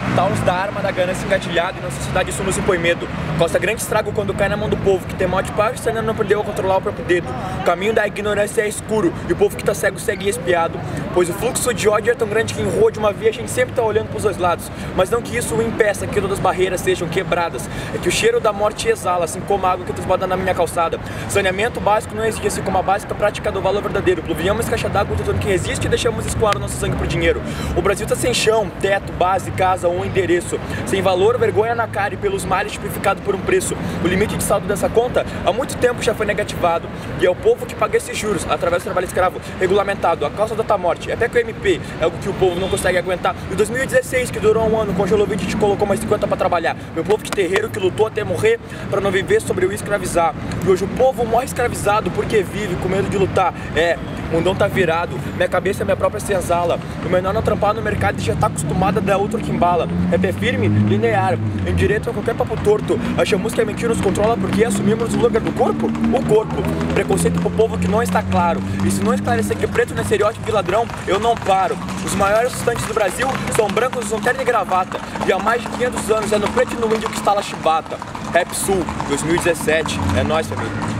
capital nos dá arma da ganância engatilhada e na sociedade isso nos impõe medo. Causa grande estrago quando cai na mão do povo, que tem mal de pago e não aprendeu a controlar o próprio dedo. O caminho da ignorância é escuro e o povo que tá cego segue espiado, pois o fluxo de ódio é tão grande que enroa de uma via, a gente sempre tá olhando pros dois lados. Mas não que isso o impeça, que todas as barreiras sejam quebradas, é que o cheiro da morte exala, assim como a água que transborda na minha calçada. Saneamento básico não exige, assim como a básica prática do valor verdadeiro. Pluviamos caixa d'água todo que resiste e deixamos escoar o nosso sangue por dinheiro. O Brasil tá sem chão, teto, base, casa ou endereço, sem valor, vergonha na cara e pelos males tipificado por um preço. O limite de saldo dessa conta há muito tempo já foi negativado e é o povo que paga esses juros através do trabalho escravo regulamentado. A causa da morte, até que o MP é algo que o povo não consegue aguentar. E 2016, que durou um ano, congelou 20 e te colocou mais 50 para trabalhar. Meu povo de terreiro que lutou até morrer para não viver sobre o escravizar. E hoje o povo morre escravizado porque vive com medo de lutar. O mundão tá virado, minha cabeça é minha própria senzala. O menor não trampar no mercado e já tá acostumado a dar outro que embala. É pé firme, linear, em direito a qualquer papo torto. Achamos que a mentira nos controla porque assumimos o lugar do corpo? O corpo. Preconceito pro povo que não está claro. E se não esclarecer que preto não é estereótipo de ladrão, eu não paro. Os maiores estudantes do Brasil são brancos, usam terno e gravata. E há mais de 500 anos é no preto e no índio que instala chibata. Rap Sul, 2017. É nóis, família.